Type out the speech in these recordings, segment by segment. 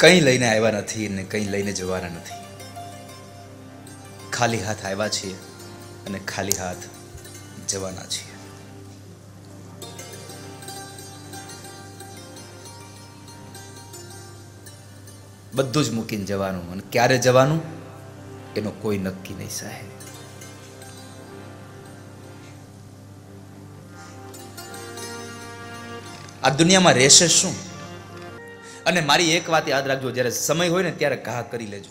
कहीं लईने आव्या नथी ने कहीं लईने जवाना नथी। खाली हाथ आव्या छे अने खाली हाथ जवाना छे। बधुं ज मूकीने जवानुं अने क्यारे जवानुं एनो कोई नक्की नहीं साहेब। आ दुनिया में रहेशे शुं? अने मारी एक बात याद रखो, जब समय हो त्यारे घा करी लेजो,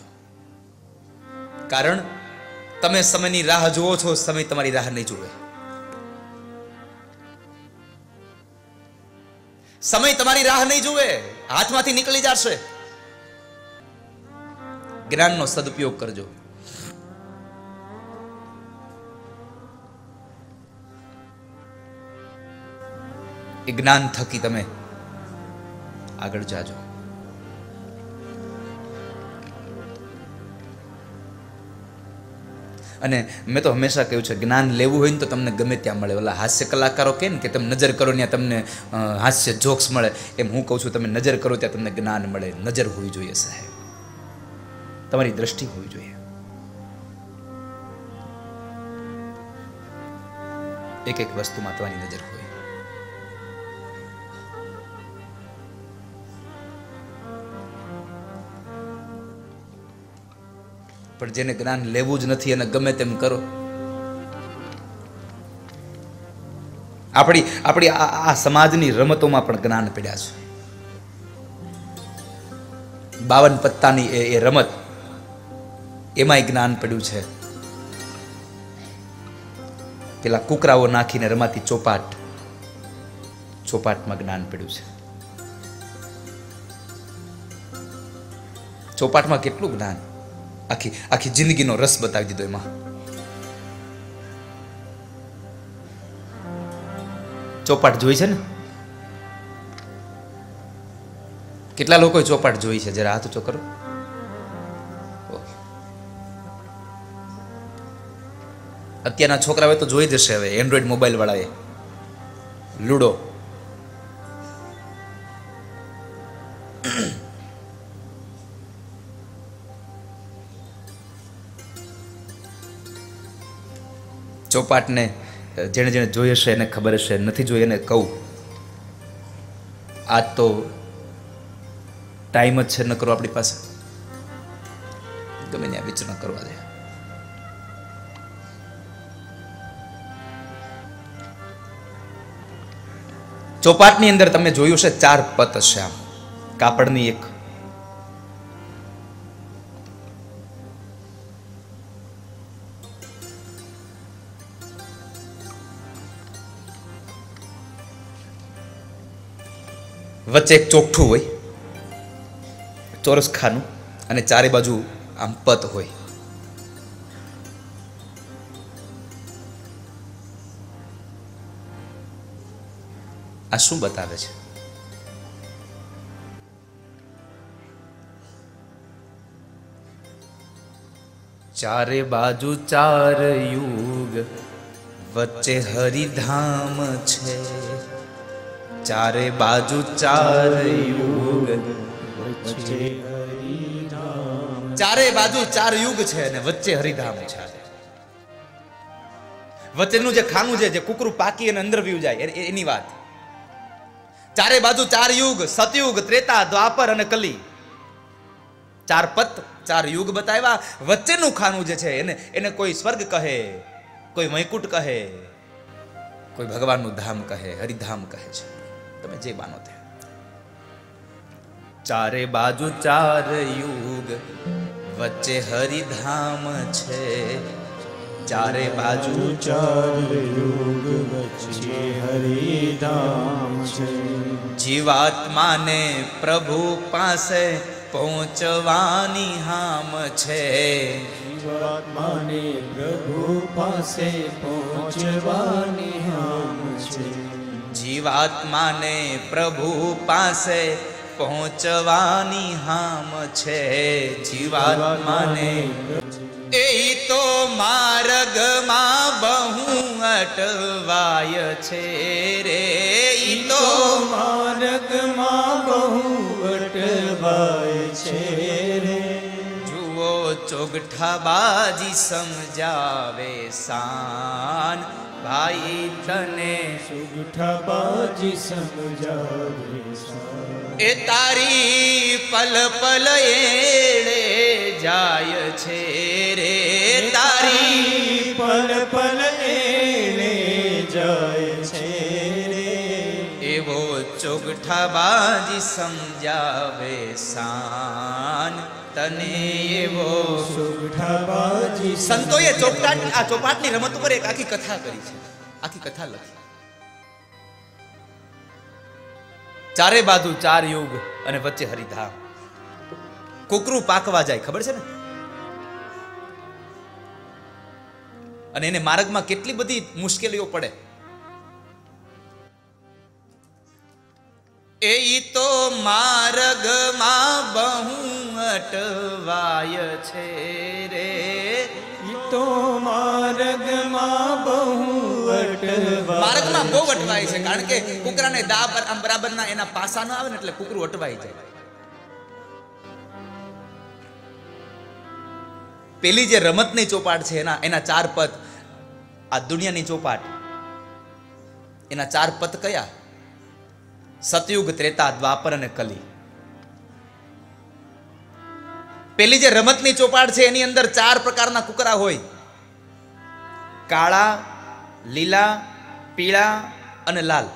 कारण तमे समयनी राह जुओ छो, समय तमारी राह नहीं जुए। समय तमारी राह नहीं जुए, हाथमांथी निकली जाशे। ज्ञाननो सदुपयोग करजो। ज्ञान थकी तमे आगळ जाजो। अने मैं तो हमेशा कहूँ छे, ज्ञान लेवू होय ने तो तमने गमे त्यां मळे। वाला हास्य कलाकारो कहे ने के तमे नजर करो त्यां तमने हास्य जोक्स मळे, एम हूँ कहूँ छूं तमे नजर करो त्यां तमने ज्ञान मळे। नजर होवी जोईए साहेब, तमारी दृष्टि होवी जोईए। एक एक वस्तु मां तमारी नजर होय। पर जेने ज्ञान लेवू ज नथी अने गमे तेम करो, आपड़ी आपड़ी आ समाजनी रमतोमां पण ज्ञान पड्या छे। 52 पत्तानी ए रमत, एमांय ज्ञान पड्युं छे। पेला कुकराओ नाखीने रमाती चौपाट, चौपाटमां ज्ञान पड्युं छे। चौपाटमां केटलुं ज्ञान, आखी आखी जिंदगी नो रस बतावी दीधो। एमां चौपाट जोई छे ने? केटला लोकोए चौपाट जोई छे? जरा हाथ ऊंचो करो। अत्यारना छोकराओए तो जोई जशे, हवे एंड्रोइड मोबाइल वाळाए लूडो, चौपाट ने जेने जेने जोई हशे एने खबर हशे, नथी जोई एने कहूं आ तो टाइम ज छे नकरो आपणी पासे। गमे न्या विचरण करवा दे। चौपाटनी अंदर तमे जोयुं हशे 4 पत हशे, आम कापड़नी एक वच्चे एक चोखठू होय, चौरस खानु, अने चारे बाजू आम पत होय। आ शुं बतावे छे? चारे बाजू 4 युग, वच्चे हरिधाम छे। चारे बाजू 4 युग, वच्चे हरिधाम। चारे बाजू 4 युग छे ने वच्चे हरिधाम छे। वच्चेनु जे खानु छे, जे कुकरू पाकी अने अंदर वीव जाय, एनी वात। चारे बाजू 4 युग, सतयुग, त्रेता, द्वापर अने कली। 4 पत 4 युग बताव्या। वच्चेनु खानु जे छे एने एने कोई स्वर्ग कहे, कोई वैकुंठ कहे, कोई भगवाननु धाम कहे, हरिधाम कहे छे। तमे जे मानो ते। चारे बाजू 4 युग, वच्चे हरिधाम छे। चारे बाजू 4 युग, वच्चे हरिधाम छे। जीवात्मा ने प्रभु पासे पहुंचवानी हाम छे। जीवात्मा ने प्रभु पासे पहुंचवानी हाम छे। जीवात्मा ने प्रभु पासे पहुंचवानी हाम छे। जीवात्मा ने एही तो मार्ग मां बहु अटवाय छे रे। एही तो मार्ग मां बहु अटवाय। भाई छेरे जुओ चोगठाबाजी समझावे शान भाई तने चोगठाबाजी समझावे शान ए तारी पल पल एड़े जाय छेरे तारी पल पल एड़े जाय चोगठाबाजी समझावे शान तने ये वो चोगठाबाजी संतो ये चोगठाट आ चौपाटनी रमत पर एक आखी कथा करी छे आखी कथा लखी चारे बाजू चार युग अने वच्चे हरिधाम कुकरू पाकवा जाए खबर छे ने अने एने मार्गमां केटली बधी मुश्केलीओ पड़े एई तो मार्ग मां बहु अटवाय छे रे ई तो मार्ग मां बहु अटवाय मार्ग मां बहु अटवाय छे कारण के कुकरा ने दा बराबर ना एना पासा न आवे ने એટલે कुकरू अटवाई जाए पेली जे रमतनी चौपाट छे एना एना चार पद आ दुनियानी चौपाट एना चार पद कया सतयुग त्रेता द्वापर ने कली पेली जे रमतनी चौपाट छे एनी अंदर चार प्रकारना कुकरा होय काळा लीला पीळा अने लाल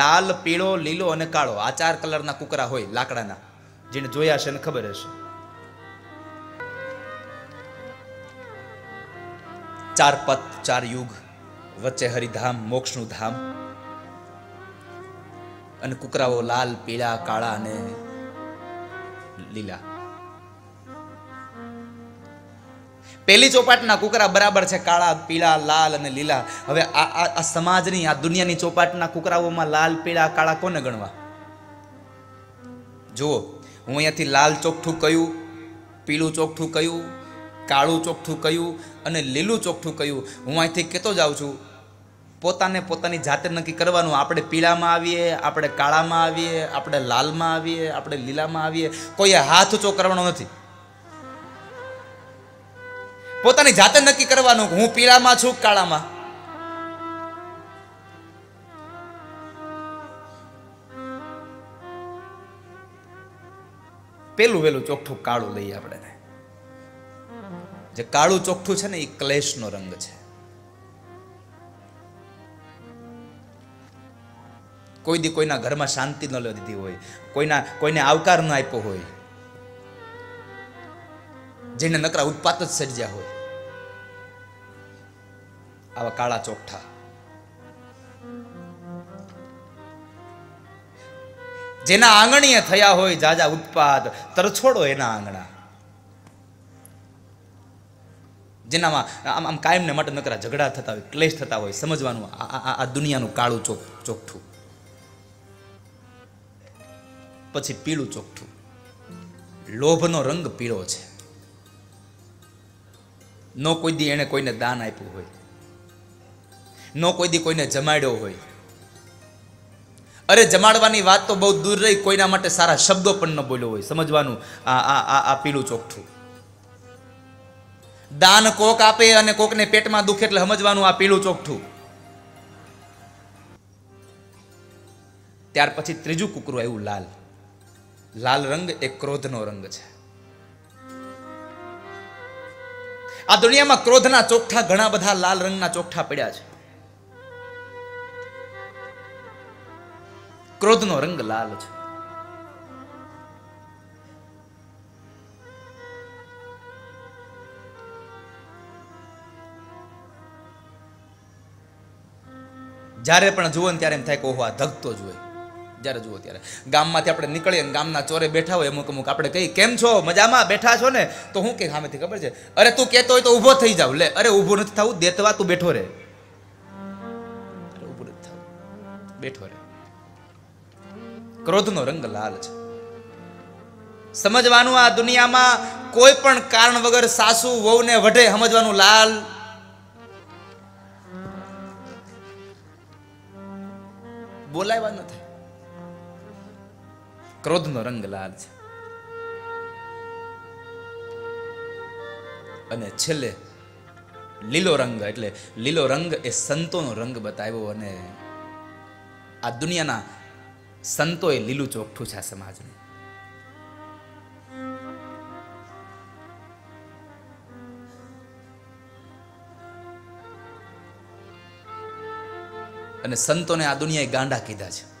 लाल पीळो लीलो अने काळो आ चार कलरना कुकरा होय लाकडाना जेने जोया छे ने खबर हशे चार पथ चार युग वच्चे हरिधाम मोक्षनु धाम अने कुकराओ लाल पीला काला ने लीला पहली चौपाट ना कुकरा बराबर छे काला पीला लाल अने लीला हवे आ, आ, आ समाज नी आ दुनिया नी चौपाट ना कुकराओ मां लाल पीला काला कोने गणवा जो हूँ अहींथी लाल चोकठू कयु पीलू चोकठू कयु कालू चोकठू कयु अने लीलू चोकठू कयु हूँ अहींथी केतो जाऊं छुं પોતાને પોતાની જાતે નક્કી કરવાનું આપણે પીળામાં આવીએ આપણે કાળામાં આવીએ આપણે લાલમાં આવીએ આપણે લીલામાં આવીએ કોઈએ હાથ ઊંચો કરવાનો નથી પોતાની જાતે નક્કી કરવાનું હું પીળામાં છું કાળામાં પેલું વેલું ચોખ્ઠું કાળું લઈએ આપણે જે કાળું ચોખ્ઠું છે ને એ ક્લેશનો રંગ છે कोई दी कोई ना घर में शांति न ले दी होय कोई ना कोई ने आवकार न आप्यो होय जेने नकरा उत्पात ज सर्ज्या होय आवा काळा चोकठा जेना आंगणीए थया होय जाजा उत्पात तरछोड़ो एना आंगणा जेनामां आम आम कायमने माटे नकरा झगड़ा थता होय क्लेश थता होय समजवानुं आ दुनियानुं काळुं चोकठुं पछी पीळू चोकठू लोभनो रंग पीळो छे नो कोई दी एने कोईने दान आप्युं होय नो कोई दी कोईने जमाड्यो होय अरे जमाडवानी वात तो बहुत दूर रही कोईना माटे सारा शब्दो पण न बोल्यो होय समजवानुं आ आ आ आ पीळू चोकठू दान कोक आपे अने कोकने पेटमां दुखे એટલે સમજવાનું આ पीळू चोकठू त्यार पछी त्रीजू कुकरू आव्युं लाल लाल रंग एक क्रोध नो रंग छे आ दुनिया में क्रोध ना चोकठा घणा बधा लाल रंग ना चोकठा पड्या छे क्रोध नो रंग लाल छे जारे पण जुओ त्यारे एम थाय के ओहो आ धगतो ज होय जरा जुओ त्यारे गाममांथी आपणे निकळीए ने गामना चोरे बेठा होय अमुक अमुक आपणे कही केम छो मजामां बेठा छो ने तो हुं के सामेथी खबर छे अरे तू कहेतो होय तो ऊभो थई जाव ले अरे ऊभो नथी थावुं देतवा तू बेठो रे ऊभो नथी थावुं बेठो रे क्रोधनो रंग लाल छे समजवानुं आ दुनियामां कोई पण कारण वगर सासु वहुने वढे समजवानुं लाल बोलायवा न थाय क्रोध नो रंग लाल छे। अने छेले लीलो रंग एटले लीलो रंग ए संतो नो रंग बताव्यो। अने आ दुनियाना संतो ए लीलू चोखठू छे समाजने। अने संतो ने आ दुनियाए गांडा कीधा छे।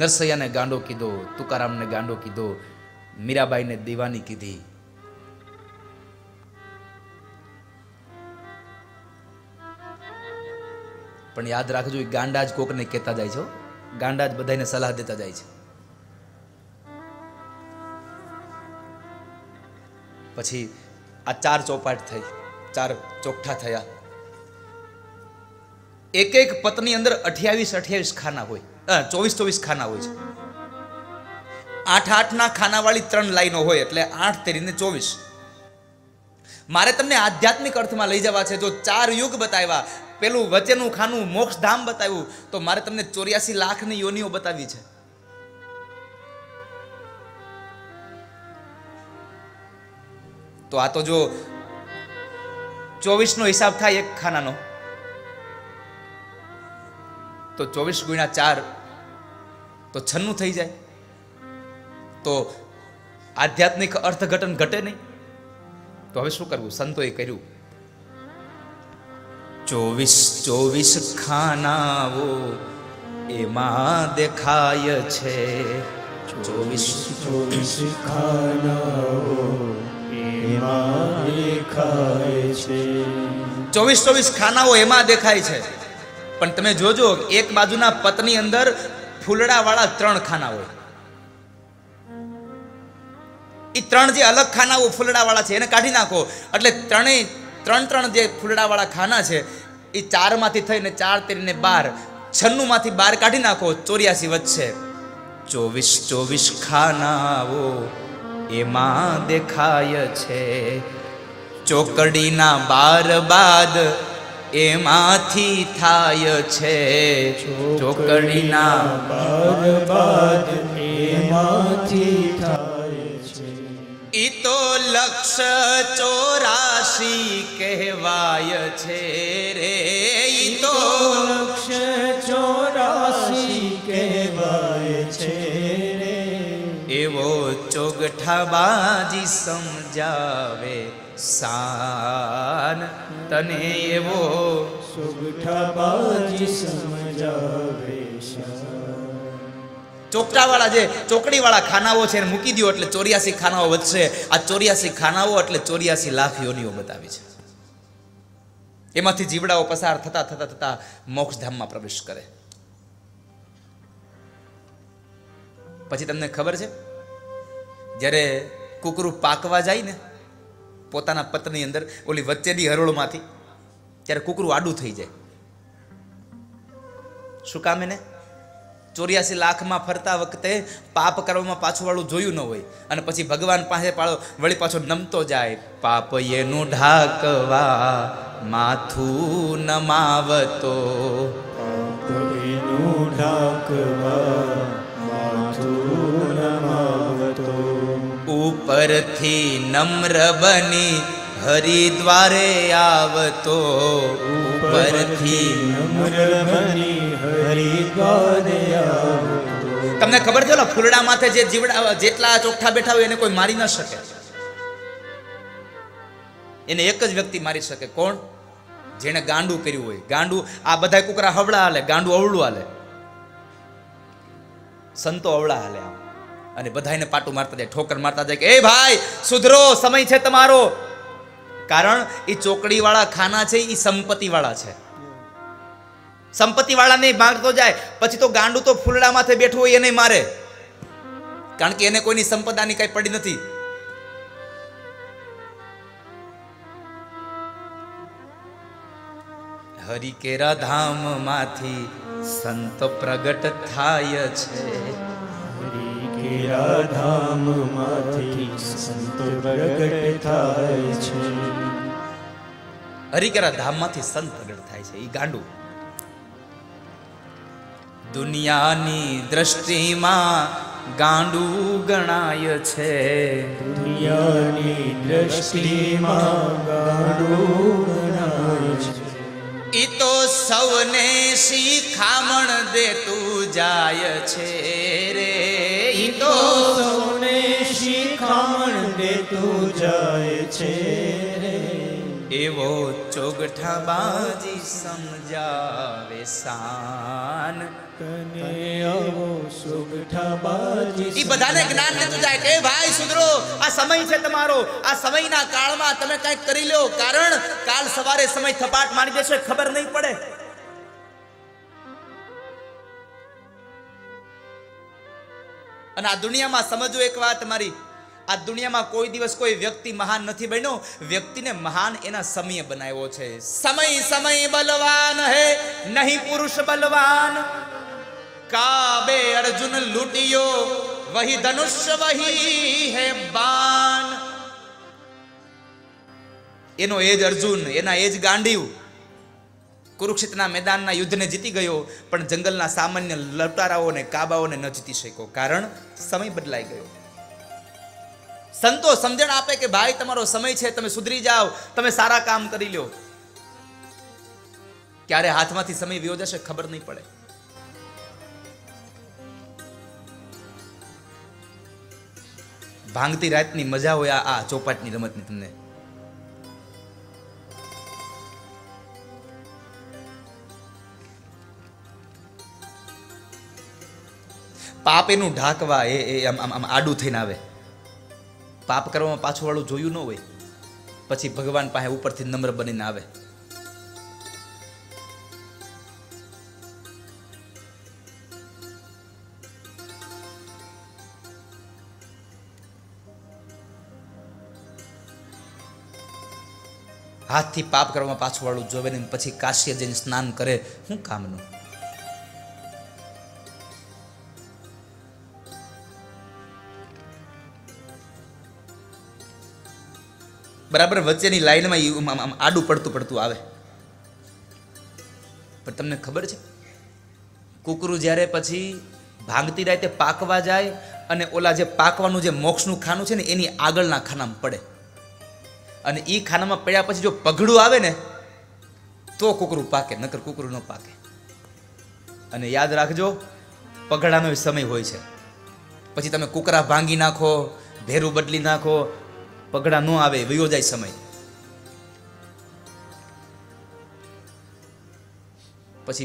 नरसैया ने गांडो कीधो, तुकाराम ने गांडो कीधो, मीराबाई ने दीवानी कीधी। पण याद राखजो ए गांडा ज कोकने कहता जाय छो, गांडा ज बधाने सलाह देता जाय छे। पछी आ चार चौपाट थई, चार चौकठा थया। एक एक पत्नी अंदर 28-28 खाना होय, 24-24 खाना होय छे। 8-8 ना खाना वाली 3 लाइनो होय एटले 8 * 3 = 24। मारे तमने आध्यात्मिक अर्थ में लई जवा छे। जो 4 युग बताव्या, पेलू वचेनु खानु मोक्षधाम बताव्यु, तो मारे तमने 84 लाख नी योनिओ बतावी छे। तो आ तो जो 24 नो हिसाब था एक खाना नो, तो 24 × 4 तो 96 थी जाए। तो आध्यात्मिक अर्थघटन घटे नहीं। तो हवे शुं करवुं? संतोए कर्युं। 24-24 खानाओ एमा देखाय छे, 24-24 खानाओ एमा देखाय छे, 24-24 खानाओ एमा देखाय छे। पण तमे जोजो एक बाजुना पतनी अंदर फूलड़ा वाला 3 खाना होय। ई 3 जे अलग खाना हो फूलड़ा वाला छे एने काढी नाखो એટલે ત્રણે ત્રણ ત્રણ જે ફૂલડા વાળા ખાના છે એ 4 માંથી થઈને 4 × 3 = 12, 96 માંથી 12 કાઢી નાખો, 84 વધશે। 24-24 ખાનાઓ એમાં દેખાય છે, ચોકડીના 12 બાદ एमाथी थाय छे, चोकड़ीना बर्बाद एमाथी थाय छे। ई तो लक्ष 84 कहवाय छे रे, ई तो लक्ष 84 कहवाय छे रे। एवो चोगठाबाजी समझावे सान तने, एवो सुगठाबाजी समझावे सान। चोकटा वाला जे चोकड़ी वाला खानाओ छे मूकी दियो એટલે 84 ખાનાઓ વધશે। આ 84 ખાનાઓ એટલે 84 લાખ યોનિઓ બતાવી છે। એમાંથી જીવડાઓ પસાર થતા થતા થતા મોક્ષધામમાં પ્રવેશ કરે। પછી તમને ખબર છે જ્યારે કુકરું પાકવા જાય ને પોતાના પતની અંદર ઓલી વચ્ચેની હરોળમાંથી, ત્યારે કુકરું આડું થઈ જાય। શું કામ? એને 84 લાખમાં ફરતા વખતે પાપ કરવામાં પાછુંવાળું જોયું ન હોય, અને પછી ભગવાન પાસે પાળો વળી પાછો નમતો જાય। પાપ એનું ઢાંકવા માથું નમાવતો, પાપ એનું ઢાંકવા માથું નમાવતો। ऊपर थी नम्र बनी हरिद्वारे आवतो, ऊपर थी नम्र बनी हरिद्वारे आवतो। तमने खबर छे फूलड़ा माथे जे जीवड़ा जेटला चोखा बैठा होय एने कोई मारी न सके। एने एक ज व्यक्ति मारी सके। कोण? जेने गांडू कर्युं होय। गांडू आ बधा कुकरा हवड़ा हाले, गांडू अवळुं हाले, संतो अवळा हाले। आ अने बधाईने पाटू मारता जाए, ठोकर मारता जाए कि ए भाई सुधरो, समय छे तमारो। कारण ई चोकड़ी वाला खाना छे ई संपत्ति वाला छे। संपत्ति वाला ने मारतो जाए, पछी तो गांडू तो फूलड़ा माथे बैठो होय एने मारे। कारण के एने कोईनी संपदानी काई पड़ी नथी। हरि केरा धाम माथी संत प्रगट थाय छे, धाम माथी संत प्रगट थाय छे। हरिकेरा धाम मांथी संत प्रगट थाय छे ई गांडू। दुनियानी दृष्टि मां गांडू गणाय छे, दुनियानी दृष्टि मां गांडू गणाय छे। ई तो सबने शिखामण देतू जाय छे रे, ई तो सबने शिखामण देतू जाय छे रे। एवो चोगठा बाजी समझावे सान तने, एवो चोगठा बाजी ई बधाने ज्ञान देतो जाय के भाई सुधरो, आ समय छे तमारो। आ समयना काळमां तमे काई करी लो, कारण काल सवारे समय थपाट मारी देशे, खबर नहीं पड़े। अने आ दुनियामां समजो एक वात मारी, आ दुनिया में कोई दिवस कोई व्यक्ति महान नहीं बनो, व्यक्ति ने महान एना समय बनायो छे। समय समय बलवान है नहीं पुरुष बलवान, काबे अर्जुन लूटियो वही धनुष वही है बाण। एनो एज अर्जुन, एना एज गांडीव। कुरुक्षेत्र मैदान युद्ध ने जीती गयो, पण जंगल ना सामान्य लटाराओ ने काबाओ ने न जीती शक्यो, कारण समय बदलाई गयो। संतो समझण आपे के भाई तमारो समय छे, तमे सुधरी जाओ, तमे सारा काम करी लो। क्यारे हाथ मांथी समय वियो जशे खबर नहीं पड़े। भांगती रात नी मजा होय आ चौपाट नी रमत नी। तमने पाप एनु ढाकवा आडू थईने आवे, पाप करवामां पाछुं वाळुं जोयुं न होय, पछी भगवान पासे उपरथी नम्र बनीने आवे। हाथथी पाप करवामां पाछुं वाळुं जोवे ने पछी काश्य जईने स्नान करे, शुं कामनुं। बराबर वच्चेनी लाइन में आडू पड़तू पड़तू आवे। पर तमने खबर छे, कुकरू ज्यारे पछी भांगती राते पाकवा जाए अने ओला जे पाकवानुं जे मोक्षनुं खानुं छे ने एनी आगळना खानामां पड़े, अने ई खानामां पड्या पछी जो पगड़ू आवे ने तो कुकरू पाके, नकर कुकरू न पाके। अने याद राखजो, पगड़ानो समय होय छे। पछी तमे कुकरा भांगी नाखो, भेरू बदली नाखो, पगड़ा न आवे, वयो जाए समय। पछी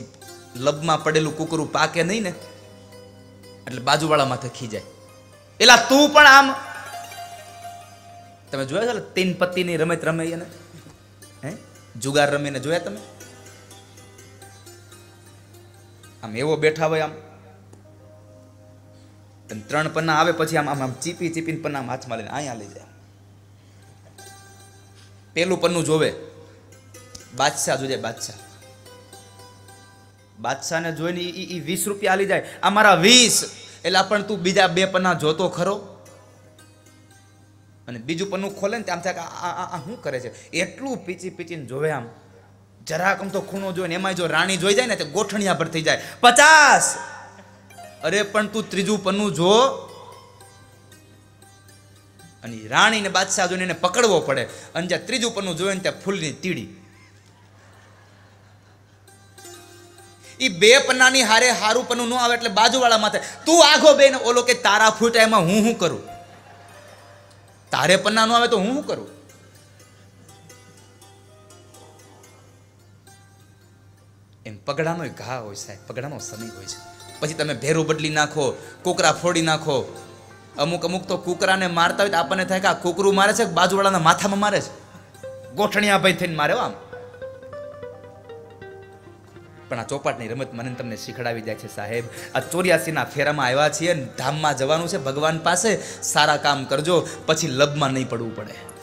लब में पड़ेलू कुकरू पाके नहीं ने, एटले बाजूवाळा माथे खीजाय, एला तू पण आम। तमे जोया छे तीन पत्ती नी रमत रमे ने, हैं जुगार रमे ने जोया तमे? आम एवो बैठा होय आम, तने त्रण पन्ना आवे पछी आम आम चीपी चीपीने पन्ना हाथ में लईने आया लई जाय। पहलू पन्नू जोवे, बादशाह जो जाए, बादशाह बादशाह ने जोईने ई 20 रुपया आली जाए, आ मारा 20, एला पण तू बीजा 2 पन्ना जोतो खरो। अने बीजू पन्नू खोले ने आम थाय आ शुं करे छे, एटलू पीची पीचीने जोवे। आम જરાક આમ તો ખૂણો જોઈને એમાં જો રાણી જોઈ જાય ને તો ગોઠણિયા ભર થઈ જાય, 50। અરે પણ તું ત્રીજું પન્નું જો, राणी ने बादशाह जोईने पकड़वो पड़े। अंजा त्रीजू पन्नू जोईने त्या फूलनी तीड़ी। ई 2 पन्नानी हारे हारू पन्नू न आवे एटले बाजूवाळा माथे तू आघो बेन, ओलो के तारा फूटे एमां हुं हुं करूं, तारे पन्ना न आवे तो हुं हुं करूं। एम पगड़ानो घा होय साहेब, पगड़ानो समय होय छे। पछी तमे भेरू बदली नाखो, कोकरा फोड़ी नाखो। अमुक अमुक तो कुकरा ने मारता हो तो आपने थाय के आ कुकरू मारे छे, बाजूवाळाना माथामां मारे छे, गोठणिया भाई थईने मारे। आम पण आ चौपाटनी रमत मने तमने शीखवाडी जाय छे साहेब। आ 84 ना फेरामां आव्या छीए, धाममां जवानुं छे, भगवान पासे सारा काम करजो, पछी लबमां नहीं पड़વું પડે।